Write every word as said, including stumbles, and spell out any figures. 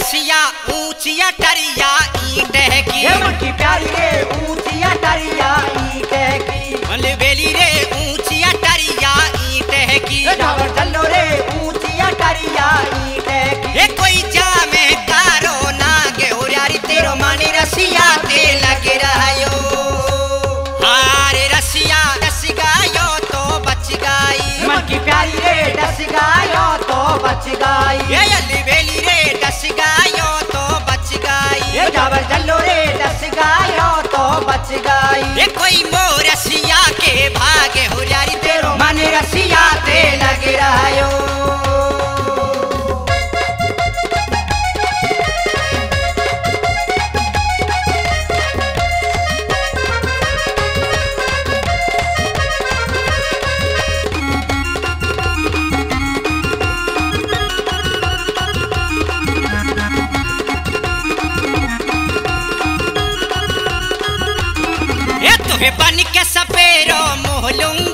रसिया ऊंचिया टरिया ईट की मुठी प्यारी रे ऊंचिया टरिया ईट की मलबेली रे ऊंचिया टरिया ईट की डावर चलो रे ऊंचिया टरिया ईट की ये कोई जा में कारो ना गे हो यारी तेरो मानी रसिया ते लग रहा यो हारे रसिया डस गायो तो बच गई मुठी प्यारी रे डस गायो तो बच गई ये अलबेली रे डस गायो तो बच गई ये डावर चलो रे डस गायो तो बच गई ये कोई मोर रसिया के भागे हो यारी तेरो मन रसिया ते लग रहा यो बन के सपेरो मोह लूंगा।